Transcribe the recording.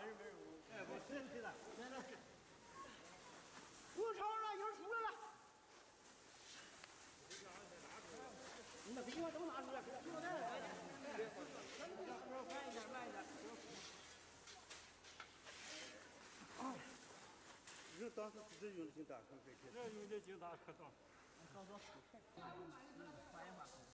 没事，哎，我真的来，不吵了，一会儿出来了。你把冰块都拿出来，冰块袋来点。慢一点，慢一点。啊！人当时只用的警察可开开，这用的警察可脏。